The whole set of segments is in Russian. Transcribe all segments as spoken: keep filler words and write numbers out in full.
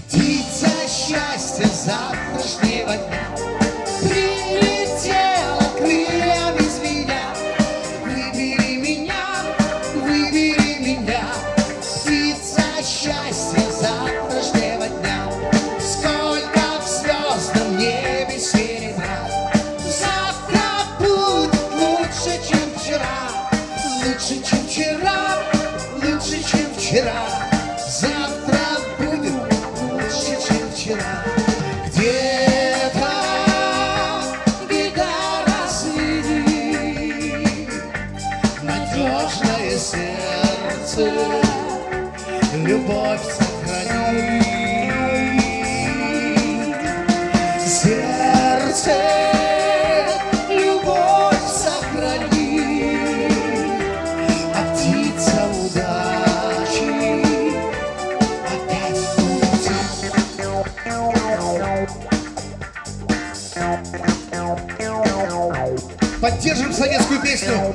Птица счастья завтрашнего дня прилетела крыльями с меня. Выбери меня, выбери меня, птица счастья завтрашнего дня. Сколько в звездном небе серебра, завтра будет лучше, чем вчера, лучше, чем вчера, лучше, чем вчера. Завтра будет лучше, чем вчера. Где-то беда рассреди, надежное сердце любовь сохрани. Сердце поддержим советскую песню.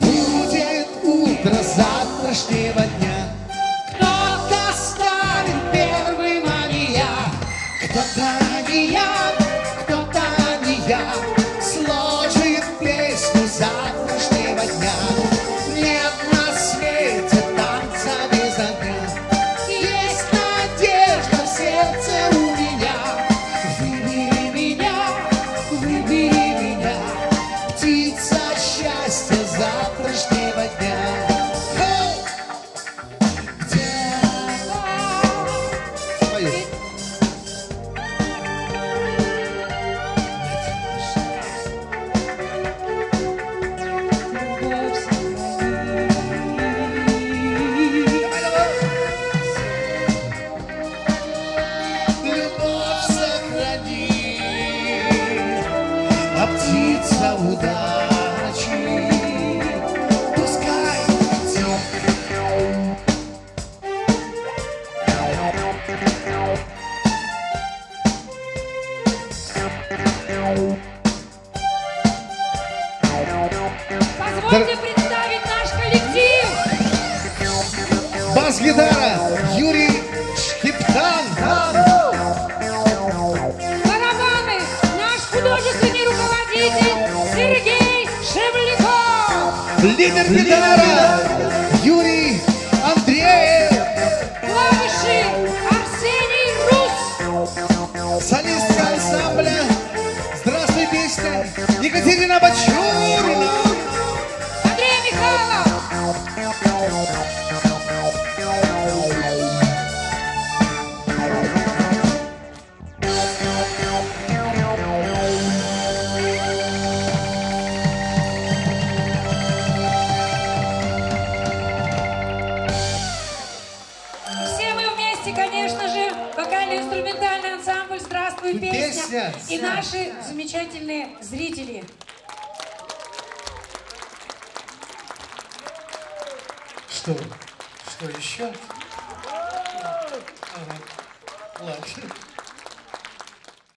Будет утро завтрашнего дня. Кто-то станет первым, а не я. Кто-то не я, кто-то не я. Сложит песню завтрашнего дня. Завтрашнего дня. Где-то любовь сохрани, а птица удачи. Позвольте представить наш коллектив. Бас-гитара Юрий Шкиптан. Барабаны наш художественный руководитель Сергей Шевляков. Лидер гитара Юрий Андреев. Клавиши Арсений Рус. Солистка ансамбля «Здравствуй, песня» Екатерина Бачурина. Конечно же, вокально-инструментальный ансамбль «Здравствуй, песня» и наши замечательные зрители. Что? Что еще? Ладно.